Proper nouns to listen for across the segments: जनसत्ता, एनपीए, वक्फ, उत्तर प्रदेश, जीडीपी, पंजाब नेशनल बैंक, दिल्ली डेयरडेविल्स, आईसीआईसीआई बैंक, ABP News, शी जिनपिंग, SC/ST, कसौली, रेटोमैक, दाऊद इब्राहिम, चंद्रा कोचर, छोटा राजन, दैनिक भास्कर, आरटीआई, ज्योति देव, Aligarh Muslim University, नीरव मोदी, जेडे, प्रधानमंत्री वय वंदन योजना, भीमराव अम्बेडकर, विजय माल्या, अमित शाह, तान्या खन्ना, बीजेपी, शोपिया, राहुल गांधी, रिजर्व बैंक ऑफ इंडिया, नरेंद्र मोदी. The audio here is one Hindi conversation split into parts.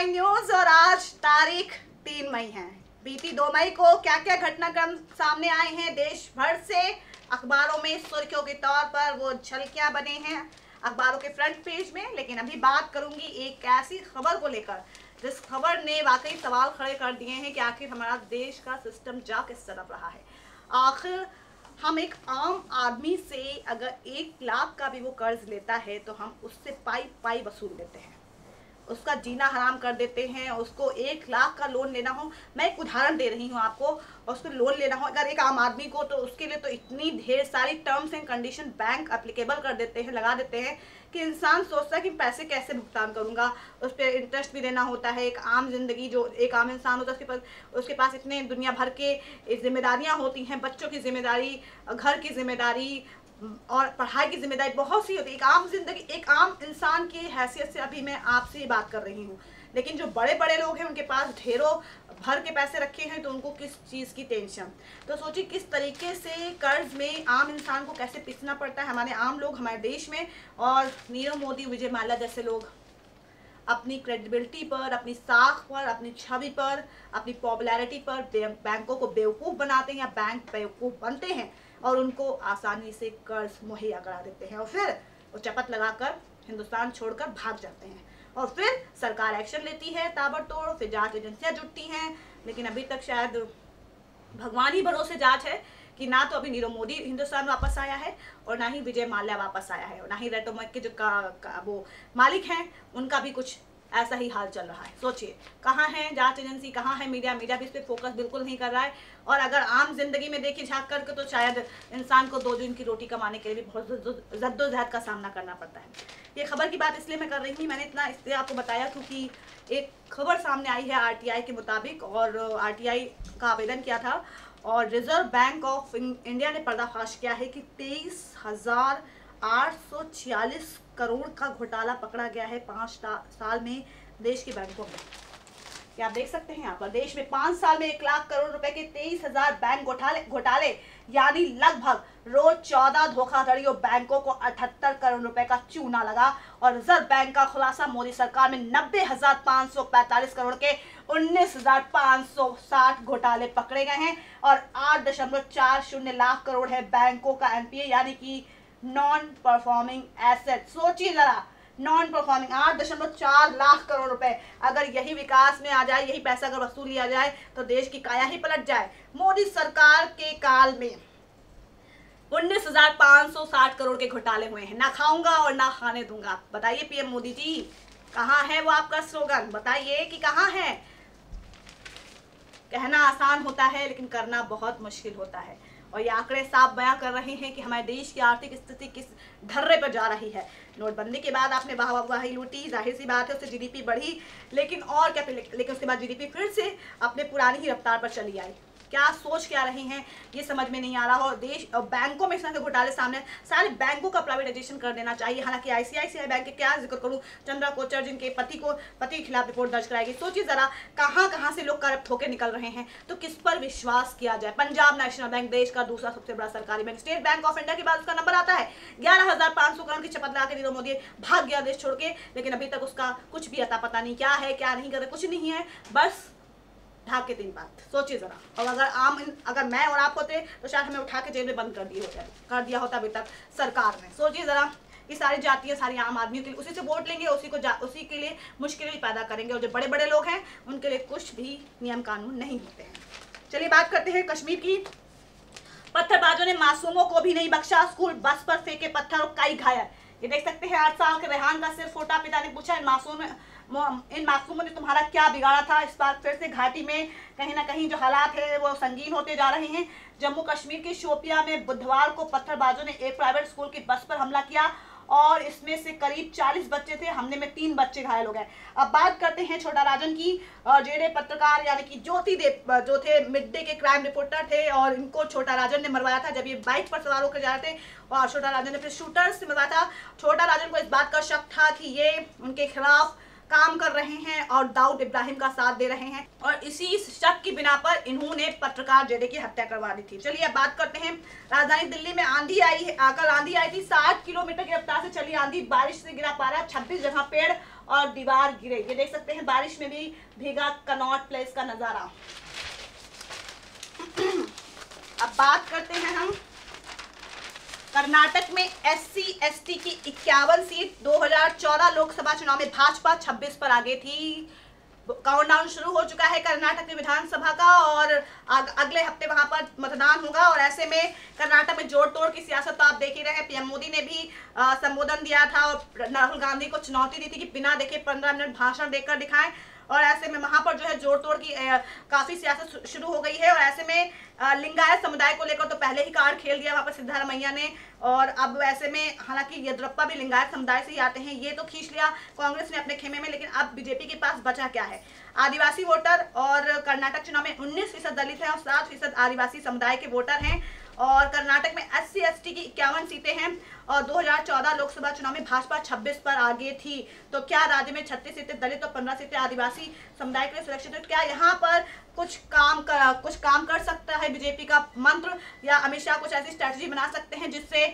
प्राइम न्यूज और आज तारीख 3 मई है। बीती 2 मई को क्या क्या घटनाक्रम सामने आए हैं देश भर से, अखबारों में सुर्खियों के तौर पर वो झलकियां बने हैं अखबारों के फ्रंट पेज में। लेकिन अभी बात करूंगी एक ऐसी खबर को लेकर जिस खबर ने वाकई सवाल खड़े कर दिए हैं कि आखिर हमारा देश का सिस्टम जा किस तरफ रहा है। आखिर हम एक आम आदमी से अगर 1 लाख का भी वो कर्ज लेता है तो हम उससे पाई पाई वसूल लेते हैं, उसका जीना हराम कर देते हैं। उसको 1 लाख का लोन लेना हो, मैं एक उदाहरण दे रही हूँ आपको, और उसको लोन लेना हो अगर एक आम आदमी को तो उसके लिए तो इतनी ढेर सारी terms and condition bank applicable कर देते हैं, लगा देते हैं कि इंसान सोचता है कि पैसे कैसे भुगतान करूँगा। उस पर इंटरेस्ट भी देना होता है। एक आम जिंदगी जो एक आम इंसान होता है उसके पास इतने दुनिया भर के जिम्मेदारियाँ होती हैं, बच्चों की जिम्मेदारी, घर की जिम्मेदारी और पढ़ाई की जिम्मेदारी बहुत सी होती है। एक आम जिंदगी, एक आम इंसान की हैसियत से अभी मैं आपसे ही बात कर रही हूँ। लेकिन जो बड़े बड़े लोग हैं उनके पास ढेरों भर के पैसे रखे हैं तो उनको किस चीज़ की टेंशन। तो सोचिए किस तरीके से कर्ज में आम इंसान को कैसे पिसना पड़ता है हमारे आम लोग हमारे देश में। और नीरव मोदी, विजय माल्या जैसे लोग अपनी क्रेडिबिलिटी पर, अपनी साख पर, अपनी छवि पर, अपनी पॉपुलैरिटी पर बैंकों को बेवकूफ़ बनाते हैं या बैंक बेवकूफ़ बनते हैं और उनको आसानी से कर्ज मुहैया करा देते हैं और फिर वो चपत लगाकर हिंदुस्तान छोड़कर भाग जाते हैं। और फिर सरकार एक्शन लेती है ताबड़तोड़, फिर जांच एजेंसियां जुटती हैं। लेकिन अभी तक शायद भगवान ही भरोसे जांच है कि ना तो अभी नीरव मोदी हिंदुस्तान वापस आया है और ना ही विजय माल्या वापस आया है और ना ही रेटोमैक के जो वो मालिक हैं उनका भी कुछ ऐसा ही हाल चल रहा है। सोचिए कहाँ है जांच एजेंसी, कहाँ है मीडिया। मीडिया भी इस पर फोकस बिल्कुल नहीं कर रहा है। और अगर आम जिंदगी में देखिए झाँक करके तो शायद इंसान को 2 दिन की रोटी कमाने के लिए भी बहुत जद्दोजहद का सामना करना पड़ता है। ये खबर की बात इसलिए मैं कर रही थी, मैंने इतना इसलिए आपको बताया क्योंकि एक खबर सामने आई है आरटीआई के मुताबिक, और आरटीआई का आवेदन किया था और रिजर्व बैंक ऑफ इंडिया ने पर्दाफाश किया है कि 23,846 करोड़ का घोटाला पकड़ा गया है 5 साल में देश के बैंकों में। क्या आप देख सकते हैं यहाँ पर देश में 5 साल में 1 लाख करोड़ रुपए के 23,000 बैंक घोटाले यानी लगभग रोज 14 धोखाधड़ियों बैंकों को 78 करोड़ रुपए का चूना लगा। और रिजर्व बैंक का खुलासा, मोदी सरकार में 90,545 करोड़ के 19,560 घोटाले पकड़े गए हैं और 8.40 लाख करोड़ है बैंकों का एनपीए यानी कि नॉन परफॉर्मिंग एसेट। सोचिए जरा, नॉन परफॉर्मिंग 8.4 लाख करोड़ रुपए। अगर यही विकास में आ जाए, यही पैसा अगर वसूल लिया जाए तो देश की काया ही पलट जाए। मोदी सरकार के काल में 19,560 करोड़ के घोटाले हुए हैं। ना खाऊंगा और ना खाने दूंगा, बताइए पीएम मोदी जी कहाँ है वो आपका स्लोगन, बताइए कि कहाँ है। कहना आसान होता है लेकिन करना बहुत मुश्किल होता है और ये आंकड़े साफ बयां कर रहे हैं कि हमारे देश की आर्थिक स्थिति किस धर्रे पर जा रही है। नोटबंदी के बाद आपने वाहवाही लूटी, जाहिर सी बात है उससे जीडीपी बढ़ी लेकिन और क्या, लेकिन उसके बाद जीडीपी फिर से अपने पुरानी ही रफ्तार पर चली आई। क्या सोच क्या रहे हैं ये समझ में नहीं आ रहा। और देश और बैंकों में इस तरह के घोटाले सामने, सारे बैंकों का प्राइवेटाइजेशन कर देना चाहिए। हालांकि आईसीआईसीआई बैंक के क्या जिक्र करूं, चंद्रा कोचर जिनके पति के खिलाफ रिपोर्ट दर्ज कराई गई। सोचिए जरा कहाँ कहाँ से लोग करप्ट होकर निकल रहे हैं तो किस पर विश्वास किया जाए। पंजाब नेशनल बैंक देश का दूसरा सबसे बड़ा सरकारी bank, State Bank of India के बाद उसका नंबर आता है। 11,500 करोड़ की शपथ लगा के नीरव मोदी भाग गया देश छोड़ के, लेकिन अभी तक उसका कुछ भी अता पता नहीं, क्या है क्या नहीं कर रहे, कुछ नहीं है, बस ढाक के 3 बात। सोचिए जरा, और अगर मैं और आप होते तो शायद हमें उठा के जेल में बंद कर दिया होता अभी तक सरकार ने। सोचिए जरा, ये सारी जातियाँ सारी आम आदमियों के लिए उसी से वोट लेंगे, उसी के लिए मुश्किलें पैदा करेंगे और जो बड़े बड़े लोग हैं उनके लिए कुछ भी नियम कानून नहीं होते हैं। चलिए बात करते हैं कश्मीर की। पत्थरबाजों ने मासूमों को भी नहीं बख्शा, स्कूल बस पर फेंके पत्थर और कई घायल। ये देख सकते हैं 8 साल के रेहान का सिर फोटा। पिता ने पूछा इन मासूमों ने तुम्हारा क्या बिगाड़ा था। इस बार फिर से घाटी में कहीं ना कहीं जो हालात है वो संगीन होते जा रहे हैं। जम्मू कश्मीर के शोपिया में बुधवार को पत्थरबाजों ने एक प्राइवेट स्कूल की बस पर हमला किया और इसमें से करीब 40 बच्चे थे। हमले में 3 बच्चे घायल हो गए। अब बात करते हैं छोटा राजन की। जेडे पत्रकार यानी कि ज्योति देव जो थे मिड डे के क्राइम रिपोर्टर थे और इनको छोटा राजन ने मरवाया था जब ये बाइक पर सवार होकर जा रहे थे और छोटा राजन ने फिर शूटर से मरवाया था। छोटा राजन को इस बात का शक था कि ये उनके खिलाफ काम कर रहे हैं और दाऊद इब्राहिम का साथ दे रहे हैं और इसी शक की बिना पर इन्होंने पत्रकार जेडे की हत्या करवा दी थी। चलिए अब बात करते हैं, राजधानी दिल्ली में आंधी आई है, कल आंधी आई थी, 60 किलोमीटर की रफ्तार से चली आंधी, बारिश से गिरा पारा, 26 जगह पेड़ और दीवार गिरे। ये देख सकते हैं बारिश में भी भीगा कनॉट प्लेस का नजारा। अब बात करते हैं हम कर्नाटक में SC/ST की 51 सीट 2014 लोकसभा चुनाव में भाजपा 26 पर आगे थी। काउंटडाउन शुरू हो चुका है कर्नाटक में विधानसभा का और अगले हफ्ते वहां पर मतदान होगा और ऐसे में कर्नाटक में जोड़ तोड़ की सियासत तो आप देख ही रहे हैं। पीएम मोदी ने भी संबोधन दिया था और राहुल गांधी को चुनौती दी थी कि बिना देखे 15 मिनट भाषण देकर दिखाएं और ऐसे में वहां पर जो है जोड़ तोड़ की काफी सियासत शुरू हो गई है और ऐसे में लिंगायत समुदाय को लेकर तो पहले ही कार्ड खेल दिया वहां पर सिद्धाराम मैया ने और अब ऐसे में हालांकि येद्रप्पा भी लिंगायत समुदाय से ही आते हैं, ये तो खींच लिया कांग्रेस ने अपने खेमे में, लेकिन अब बीजेपी के पास बचा क्या है। आदिवासी वोटर और कर्नाटक चुनाव में 19% दलित है और 7% आदिवासी समुदाय के वोटर हैं और कर्नाटक में SC/ST की 51 सीटें हैं और 2014 लोकसभा चुनाव में भाजपा 26 पर आगे थी। तो क्या राज्य में 36 सीटें दलित और 15 सीटें आदिवासी समुदाय के लिए सुरक्षित है? क्या यहाँ पर कुछ काम कर सकता है बीजेपी का मंत्र या अमित शाह कुछ ऐसी स्ट्रैटेजी बना सकते हैं जिससे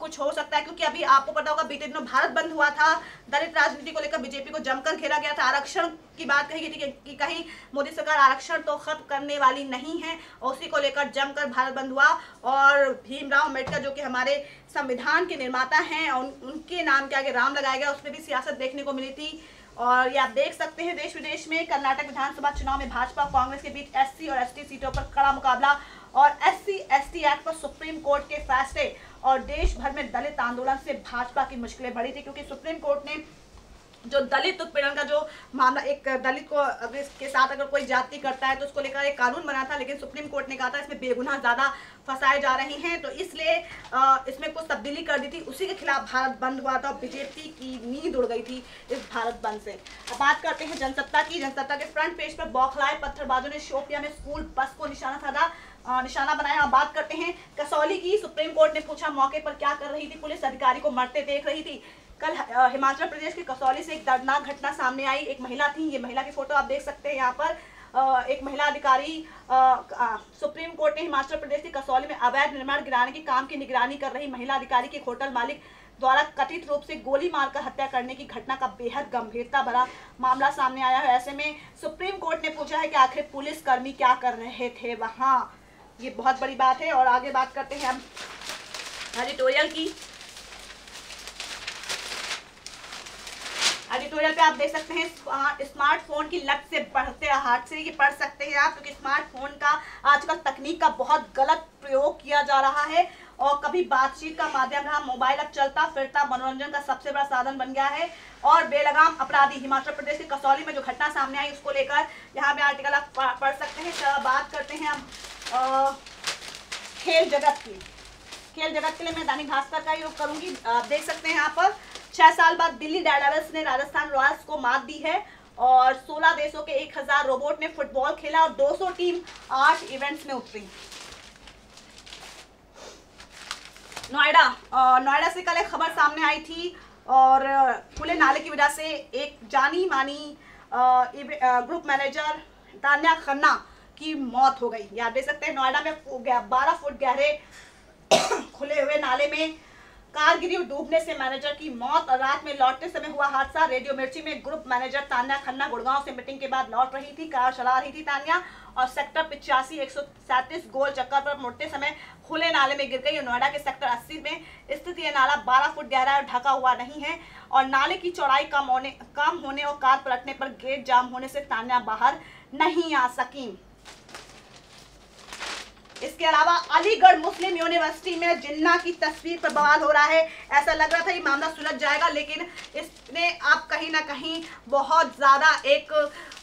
कुछ हो सकता है? क्योंकि अभी आपको पता होगा बीते दिनों भारत बंद हुआ था, दलित राजनीति को लेकर बीजेपी को जमकर घेरा गया था, आरक्षण की बात कही गई थी कि कहीं मोदी सरकार आरक्षण तो खत्म करने वाली नहीं है और उसी को लेकर जमकर भारत बंद हुआ और भीमराव अम्बेडकर जो कि हमारे संविधान के निर्माता हैं उनके नाम के आगे राम लगाया गया, उसमें भी सियासत देखने को मिली थी। और ये आप देख सकते हैं देश विदेश में कर्नाटक विधानसभा चुनाव में भाजपा कांग्रेस के बीच SC और ST सीटों पर कड़ा मुकाबला और SC/ST एक्ट पर सुप्रीम कोर्ट के फैसले और देश भर में दलित आंदोलन से भाजपा की मुश्किलें बढ़ी थी क्योंकि सुप्रीम कोर्ट ने जो दलित उत्पीड़न का जो मामला, एक दलित को के साथ अगर कोई जाति करता है तो उसको लेकर एक कानून बना था, लेकिन सुप्रीम कोर्ट ने कहा था इसमें बेगुनाह ज़्यादा फंसाए जा रहे हैं तो इसलिए इसमें कुछ तब्दीली कर दी थी, उसी के खिलाफ भारत बंद हुआ था। बीजेपी की नींद उड़ गई थी इस भारत बंद से। अब बात करते हैं जनसत्ता की। जनसत्ता के फ्रंट पेज पर बौखलाए पत्थरबाजों ने शोपिया में स्कूल बस को निशाना बनाया। बात करते हैं कसौली की। सुप्रीम कोर्ट ने पूछा मौके पर क्या कर रही थी पुलिस, अधिकारी को मरते देख रही थी। कल हिमाचल प्रदेश के कसौली से एक दर्दनाक घटना सामने आई, एक महिला थी, ये महिला की फोटो आप देख सकते हैं यहाँ पर, एक महिला अधिकारी। सुप्रीम कोर्ट ने हिमाचल प्रदेश के कसौली में अवैध निर्माण गिराने के काम की निगरानी कर रही महिला अधिकारी के होटल मालिक द्वारा कथित रूप से गोली मारकर हत्या करने की घटना का बेहद गंभीरता भरा मामला सामने आया है। ऐसे में सुप्रीम कोर्ट ने पूछा है कि आखिर पुलिसकर्मी क्या कर रहे थे वहाँ, ये बहुत बड़ी बात है। और आगे बात करते हैं हम एडिटोरियल की। एडिटोरियल पे आप देख सकते हैं स्मार्टफोन की लत से बढ़ते हादसे, ये पढ़ सकते हैं आप, क्योंकि स्मार्टफोन का आजकल तकनीक का बहुत गलत प्रयोग किया जा रहा है और कभी बातचीत का माध्यम रहा, मोबाइल अब चलता फिरता मनोरंजन का सबसे बड़ा साधन बन गया है और बेलगाम अपराधी। हिमाचल प्रदेश के कसौली में जो घटना सामने आई उसको लेकर यहाँ पे आर्टिकल आप पढ़ सकते हैं। तो बात करते हैं हम खेल जगत की। खेल जगत के लिए मैं दैनिक भास्कर का योग करूंगी। आप देख सकते हैं यहाँ पर 6 साल बाद दिल्ली डेयरडेविल्स ने राजस्थान रॉयल्स को मात दी है और 16 देशों के 1000 रोबोट ने फुटबॉल खेला और 200 टीम 8 इवेंट्स में उतरी। नोएडा से कल एक खबर सामने आई थी और खुले नाले की वजह से एक जानी मानी ग्रुप मैनेजर तान्या खन्ना की मौत हो गई। आप देख सकते हैं नोएडा में 12 फुट गहरे खुले हुए नाले में कार गिरी और डूबने से मैनेजर की मौत। रात में लौटते समय हुआ हादसा। रेडियो मिर्ची में ग्रुप मैनेजर तान्या खन्ना गुड़गांव से मीटिंग के बाद लौट रही थी, कार चला रही थी तान्या और सेक्टर 85 137 गोल चक्कर पर मुड़ते समय खुले नाले में गिर गई और नोएडा के सेक्टर 80 में स्थित ये नाला 12 फुट गहरा और ढका हुआ नहीं है और नाले की चौड़ाई कम होने और कार पलटने पर गेट जाम होने से तान्या बाहर नहीं आ सकी। इसके अलावा अलीगढ़ मुस्लिम यूनिवर्सिटी में जिन्ना की तस्वीर पर बवाल हो रहा है। ऐसा लग रहा था ये मामला सुलझ जाएगा लेकिन इसने आप कहीं ना कहीं बहुत ज़्यादा एक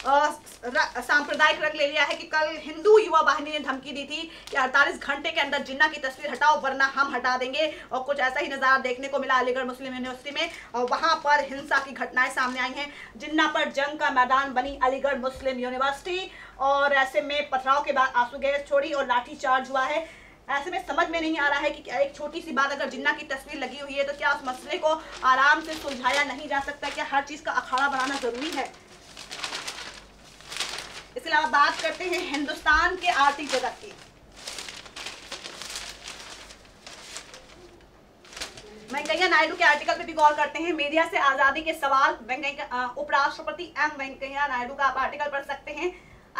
सांप्रदायिक रंग ले लिया है कि कल हिंदू युवा वाहिनी ने धमकी दी थी कि 48 घंटे के अंदर जिन्ना की तस्वीर हटाओ वरना हम हटा देंगे और कुछ ऐसा ही नज़ारा देखने को मिला अलीगढ़ मुस्लिम यूनिवर्सिटी में और वहाँ पर हिंसा की घटनाएं सामने आई हैं। जिन्ना पर जंग का मैदान बनी अलीगढ़ मुस्लिम यूनिवर्सिटी और ऐसे में पथराव के बाद आंसू गैस छोड़ी और लाठीचार्ज हुआ है। ऐसे में समझ में नहीं आ रहा है कि एक छोटी सी बात अगर जिन्ना की तस्वीर लगी हुई है तो क्या उस मसले को आराम से सुलझाया नहीं जा सकता? क्या हर चीज़ का अखाड़ा बनाना ज़रूरी है? इसके अलावा बात करते हैं हिंदुस्तान के आर्थिक जगत की। वेंकैया नायडू के आर्टिकल पे भी गौर करते हैं। मीडिया से आज़ादी के सवाल, उपराष्ट्रपति एम वेंकैया नायडू का आप आर्टिकल पढ़ सकते हैं।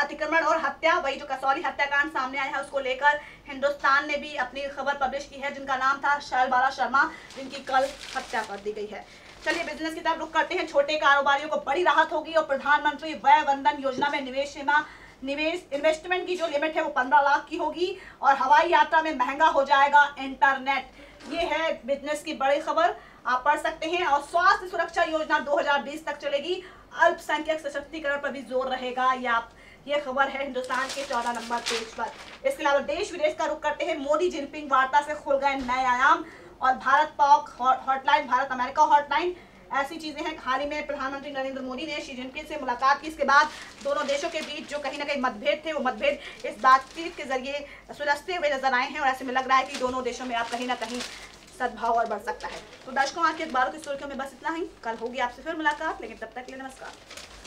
अतिक्रमण और हत्या, वही जो कसौली हत्याकांड सामने आया है उसको लेकर हिंदुस्तान ने भी अपनी खबर पब्लिश की है, जिनका नाम था शैलबाला शर्मा, जिनकी कल हत्या कर दी गई है। चलिए बिजनेस की तरफ रुख करते हैं। छोटे कारोबारियों को बड़ी राहत होगी और प्रधानमंत्री वय वंदन योजना में निवेश सीमा इन्वेस्टमेंट की जो लिमिट है वो 15 लाख की होगी और हवाई यात्रा में महंगा हो जाएगा इंटरनेट। ये है बिजनेस की बड़ी खबर, आप पढ़ सकते हैं। और स्वास्थ्य सुरक्षा योजना 2020 तक चलेगी, अल्पसंख्यक सशक्तिकरण पर भी जोर रहेगा। ये खबर है हिंदुस्तान के 14 नंबर पेज पर। इसके अलावा देश विदेश का रुख करते हैं। मोदी जिनपिंग वार्ता से खुल गए नए आयाम और Bharat Pak hotline, Bharat America hotline, ऐसी चीज़ें हैं। हाल ही में प्रधानमंत्री नरेंद्र मोदी ने शी जिनपिंग से मुलाकात की। इसके बाद दोनों देशों के बीच जो कहीं ना कहीं मतभेद थे वो मतभेद इस बातचीत के जरिए सुलझते हुए नजर आए हैं और ऐसे में लग रहा है कि दोनों देशों में आप कहीं ना कहीं सद्भाव और बढ़ सकता है। तो दर्शकों, आज के अखबारों की सुर्खियों में बस इतना ही। कल होगी आपसे फिर मुलाकात, लेकिन तब तक के लिए नमस्कार।